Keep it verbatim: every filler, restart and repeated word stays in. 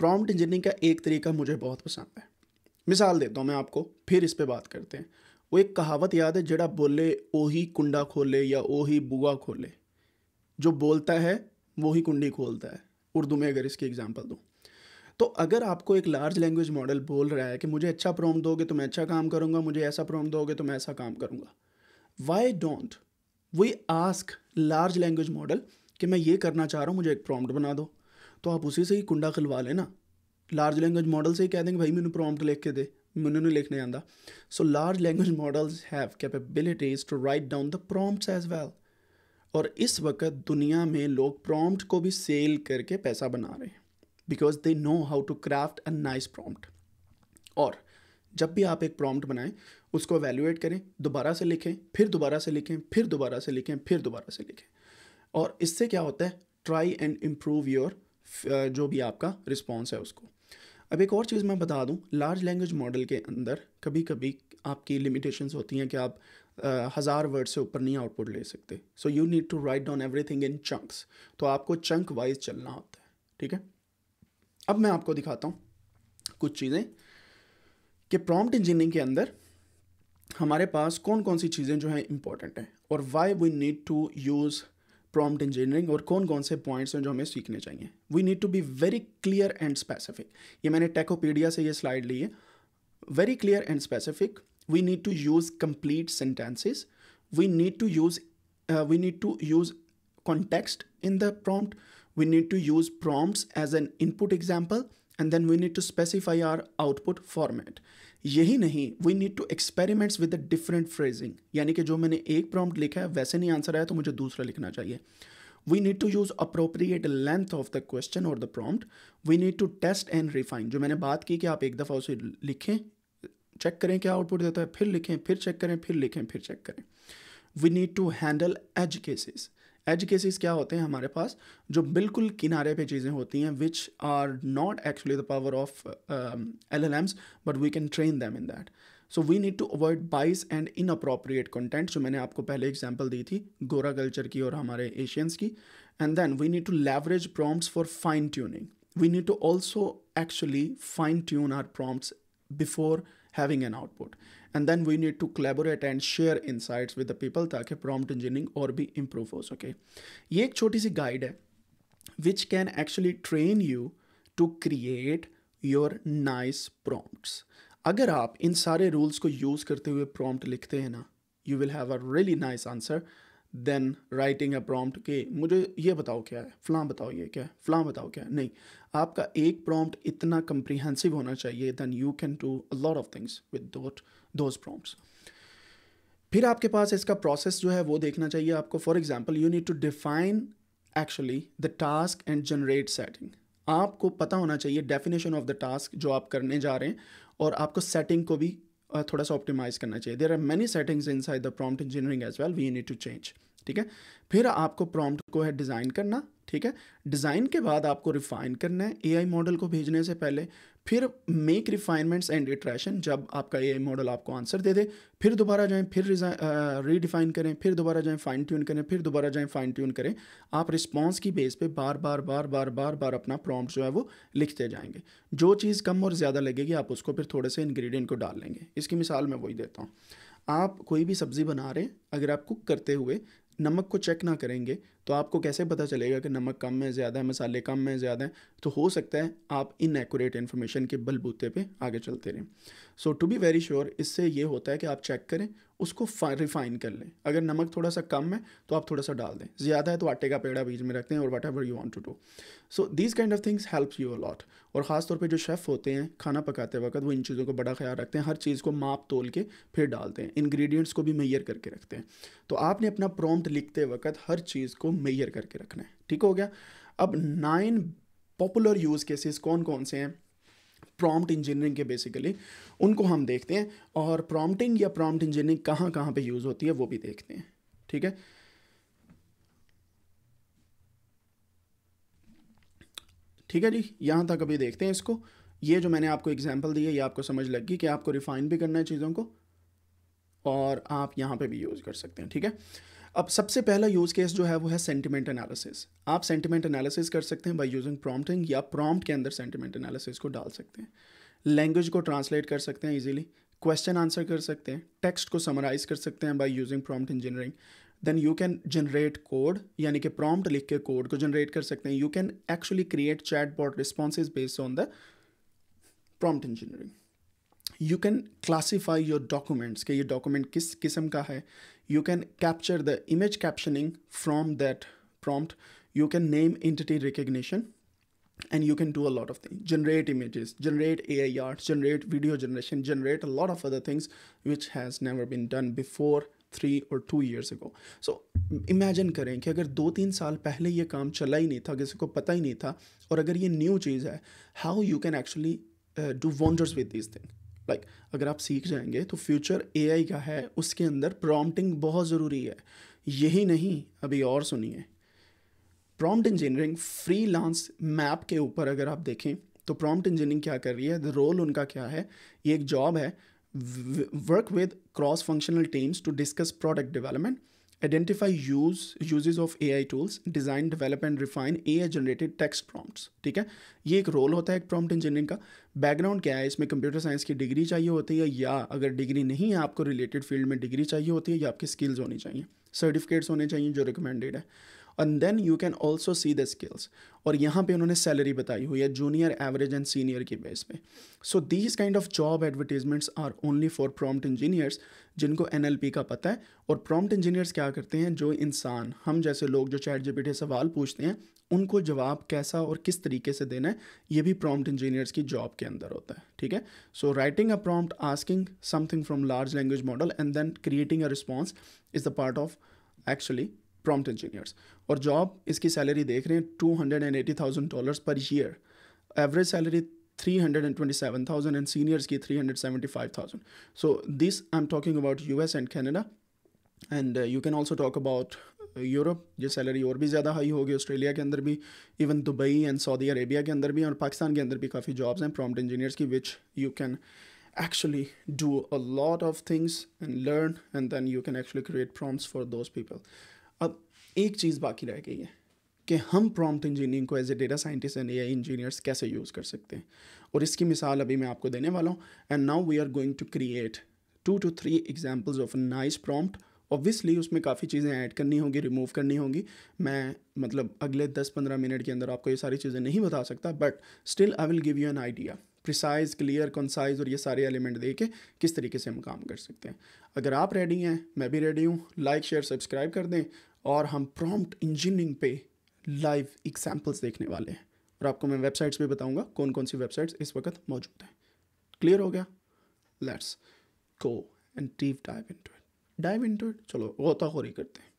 Prompt engineering का एक तरीका मुझे बहुत पसंद है। मिसाल देता हूँ मैं आपको, फिर इस पे बात करते हैं। वो एक कहावत याद है, जड़ा बोले ओ ही कुंडा खोले या ओ ही बुआ खोले, जो बोलता है वो ही कुंडी खोलता है, उर्दू में अगर इसकी एग्जांपल दूँ तो। अगर आपको एक लार्ज लैंग्वेज मॉडल बोल रहा है कि मुझे अच्छा प्रॉम्प्ट दोगे तो मैं अच्छा काम करूँगा, मुझे ऐसा प्रॉम्प्ट दोगे तो मैं ऐसा काम करूँगा, why don't we ask large language model कि मैं ये करना चाह रहा हूँ, मुझे एक प्रॉम्प्ट बना दो। तो आप उसी से ही कुंडा खिलवा लेना, लार्ज लैंग्वेज मॉडल से ही कह देंगे भाई मैंने प्रॉम्प्ट लिख के दे, मैंने नहीं लिखने आंदा। So large language models have capabilities to write down the prompts as well. और इस वक्त दुनिया में लोग प्रॉम्प्ट को भी सेल करके पैसा बना रहे हैं, because they know how to craft a nice prompt. और जब भी आप एक प्रॉम्प्ट बनाएं उसको एवेल्यूएट करें, दोबारा से लिखें, फिर दोबारा से लिखें, फिर दोबारा से लिखें, फिर दोबारा से लिखें, और इससे क्या होता है, ट्राई एंड इम्प्रूव योर जो भी आपका रिस्पॉन्स है उसको। अब एक और चीज़ मैं बता दूं, लार्ज लैंग्वेज मॉडल के अंदर कभी कभी आपकी लिमिटेशंस होती हैं कि आप हज़ार वर्ड से ऊपर नहीं आउटपुट ले सकते। So you need to write down everything in chunks, तो आपको चंक वाइज चलना होता है, ठीक है। अब मैं आपको दिखाता हूँ कुछ चीज़ें कि प्रॉम्प्ट इंजीनियरिंग के अंदर हमारे पास कौन कौन सी चीज़ें जो हैं इंपॉर्टेंट हैं, और why we need to use prompt engineering, और कौन कौन से पॉइंट्स हैं जो हमें सीखने चाहिए। We need to be very clear and specific. ये मैंने टेकोपीडिया से ये स्लाइड ली है, very clear and specific. We need to use complete sentences, we need to use we need to use context in the prompt, we need to use prompts as an input example, and then we need to specify our output format. यही नहीं, we need to experiments with the different phrasing, यानी कि जो मैंने एक prompt लिखा है वैसे नहीं आंसर आया तो मुझे दूसरा लिखना चाहिए। We need to use appropriate length of the question और the prompt, we need to test and refine. जो मैंने बात की कि आप एक दफ़ा उसे लिखें, चेक करें क्या आउटपुट देता है, फिर लिखें, फिर चेक करें, फिर लिखें, फिर चेक करें। We need to handle edge cases. Edge cases क्या होते हैं हमारे पास, जो बिल्कुल किनारे पे चीज़ें होती हैं, which are not actually the power of L L Ms, but we can train them in that. So we need to avoid bias and inappropriate content, जो मैंने आपको पहले एग्जांपल दी थी गोरा कल्चर की और हमारे एशियंस की। And then we need to leverage prompts for fine tuning, we need to also actually fine tune our prompts before having an output, and then we need to collaborate and share insights with the people ताकि prompt engineering और भी improve हो सके। ये एक छोटी सी guide है which can actually train you to create your nice prompts। अगर आप इन सारे rules को use करते हुए prompt लिखते हैं ना, you will have a really nice answer then writing a prompt के मुझे ये बताओ क्या है, फलां बताओ ये क्या है, फलां बताओ क्या है, नहीं। आपका एक प्रॉम्प्ट इतना कंप्रीहेंसिव होना चाहिए, then you can do a lot of things with those prompts. फिर आपके पास इसका प्रोसेस जो है वो देखना चाहिए आपको। For example, you need to define actually the task and generate setting. आपको पता होना चाहिए डेफिनेशन ऑफ द टास्क जो आप करने जा रहे हैं, और आपको सेटिंग को भी थोड़ा सा ऑप्टिमाइज करना चाहिए। There are many settings inside the prompt engineering as well, we need to change, ठीक है। फिर आपको प्रॉम्प्ट को है डिज़ाइन करना, ठीक है। डिज़ाइन के बाद आपको रिफाइन करना है एआई मॉडल को भेजने से पहले, फिर मेक रिफाइनमेंट्स एंड इटरेशन, जब आपका एआई मॉडल आपको आंसर दे दे फिर दोबारा जाएं, फिर रीडिफाइन करें, फिर दोबारा जाएं फाइन ट्यून करें, फिर दोबारा जाएं फाइन ट्यून करें। आप रिस्पॉन्स की बेस पे बार बार बार बार बार बार अपना प्रॉम्प्ट जो है वो लिखते जाएंगे। जो चीज़ कम और ज़्यादा लगेगी आप उसको फिर थोड़े से इंग्रेडिएंट को डाल लेंगे। इसकी मिसाल मैं वही देता हूँ, आप कोई भी सब्ज़ी बना रहे हैं, अगर आप कुक करते हुए नमक को चेक ना करेंगे तो आपको कैसे पता चलेगा कि नमक कम है ज़्यादा है, मसाले कम है ज़्यादा है, तो हो सकता है आप इनएक्यूरेट इन्फॉर्मेशन के बलबूते पे आगे चलते रहें। So to be very sure, इससे ये होता है कि आप चेक करें, उसको रिफाइन कर लें। अगर नमक थोड़ा सा कम है तो आप थोड़ा सा डाल दें, ज़्यादा है तो आटे का पेड़ा बीच में रखते हैं, और whatever you want to do. So these kind of things helps you a lot. और ख़ासतौर पर जो शेफ़ होते हैं खाना पकाते वक्त वो इन चीज़ों को बड़ा ख्याल रखते हैं, हर चीज़ को माप तोल के फिर डालते हैं, इंग्रेडिएंट्स को भी मेजर करके रखते हैं। तो आपने अपना प्रॉम्प्ट लिखते वक्त हर चीज़ को मेजर करके रखना है, ठीक हो गया। अब नाइन पॉपुलर यूज़ केसेस कौन कौन से हैं प्रॉम्प्ट इंजीनियरिंग के, बेसिकली उनको हम देखते हैं, और प्रॉम्प्टिंग या प्रॉम्प्ट इंजीनियरिंग कहाँ कहाँ पे यूज़ होती है वो भी देखते हैं, ठीक है। ठीक है जी, यहाँ तक अभी देखते हैं इसको। ये जो मैंने आपको एग्जाम्पल दी है ये आपको समझ लग गई कि आपको रिफाइन भी करना है चीज़ों को, और आप यहाँ पे भी यूज़ कर सकते हैं, ठीक है। अब सबसे पहला यूज़ केस जो है वो है सेंटिमेंट एनालिसिस। आप सेंटिमेंट एनालिसिस कर सकते हैं बाय यूजिंग प्रॉम्प्टिंग, या प्रॉम्प्ट के अंदर सेंटिमेंट एनालिसिस को डाल सकते हैं। लैंग्वेज को ट्रांसलेट कर सकते हैं इजीली, क्वेश्चन आंसर कर सकते हैं, टेक्स्ट को समराइज़ कर सकते हैं by using prompt engineering. Then you can generate code, यानी कि प्रॉम्प्ट लिख के कोड को जनरेट कर सकते हैं। You can actually create chat bot responses based on the prompt engineering. You can classify your documents कि ये डॉक्यूमेंट किस किस्म का है। You can capture the image captioning from that prompt. You can name entity recognition and you can do a lot of things, generate images, generate A I art, generate video generation, generate a lot of other things which has never been done before three और two years ago. So imagine करें कि अगर दो तीन साल पहले ये काम चला ही नहीं था, किसी को पता ही नहीं था, और अगर ये न्यू चीज़ है, how you can actually do wonders with this thing. Like like, अगर आप सीख जाएंगे तो फ्यूचर एआई का है, उसके अंदर प्रॉम्प्टिंग बहुत ज़रूरी है। यही नहीं, अभी और सुनिए, प्रॉम्प्ट इंजीनियरिंग फ्रीलांस मैप के ऊपर अगर आप देखें तो प्रॉम्प्ट इंजीनियरिंग क्या कर रही है, द रोल उनका क्या है। ये एक जॉब है, work with cross functional teams to discuss product development, identify use uses of AI tools, design, develop and refine AI generated text prompts. ठीक है, ये एक रोल होता है एक प्रॉम्प्ट इंजीनियरिंग का। बैकग्राउंड क्या है, इसमें कंप्यूटर साइंस की डिग्री चाहिए होती है, या अगर डिग्री नहीं है आपको रिलेटेड फील्ड में डिग्री चाहिए होती है, या आपकी स्किल्स होनी चाहिए, सर्टिफिकेट्स होने चाहिए जो रिकमेंडेड है। And then you can also see the skills, और यहाँ पे उन्होंने सैलरी बताई हुई है जूनियर, एवरेज एंड सीनियर के बेस पे। So these kind of job advertisements are only for prompt engineers जिनको एनएलपी का पता है। और प्रॉम्प्ट इंजीनियर्स क्या करते हैं, जो इंसान हम जैसे लोग जो चैट जीपीटी सवाल पूछते हैं उनको जवाब कैसा और किस तरीके से देना है, ये भी प्रॉम्प्ट इंजीनियर्स की जॉब के अंदर होता है। ठीक है, so writing a prompt asking something from large language model and then creating a response is the part of actually prompt engineers. और जॉब, इसकी सैलरी देख रहे हैं two hundred and eighty thousand dollars per year, average salary three hundred and twenty seven thousand and seniors की three hundred seventy five thousand. So this I am talking about US and Canada, and you can also talk about Europe, ये salary और भी ज़्यादा high होगी। Australia के अंदर भी, even Dubai and Saudi Arabia के अंदर भी, और पाकिस्तान के अंदर भी काफ़ी जॉब्स हैं प्रॉम्प्ट इंजीनियर्स की, which you can actually do a lot of things and learn, and then you can actually create prompts for those people. अब एक चीज़ बाकी रह गई है कि हम प्रॉम्प्ट इंजीनियरिंग को as a data scientist and AI engineers कैसे यूज़ कर सकते हैं, और इसकी मिसाल अभी मैं आपको देने वाला हूँ। And now we are going to create two two three examples of nice prompt. Obviously उसमें काफ़ी चीज़ें ऐड करनी होंगी, रिमूव करनी होंगी। मैं मतलब अगले दस पंद्रह मिनट के अंदर आपको ये सारी चीज़ें नहीं बता सकता, but still I will give you an idea, precise, clear, concise, और ये सारे एलिमेंट दे के किस तरीके से हम काम कर सकते हैं। अगर आप रेडी हैं, मैं भी रेडी हूँ। लाइक, शेयर, सब्सक्राइब कर दें, और हम प्रॉम्प्ट इंजीनियरिंग पे लाइव एग्जाम्पल्स देखने वाले हैं, और आपको मैं वेबसाइट्स भी बताऊँगा कौन कौन सी वेबसाइट्स इस वक्त मौजूद हैं। क्लियर हो गया? Let's go and deep dive into it. Dive into it, चलो गोताखोरी करते हैं।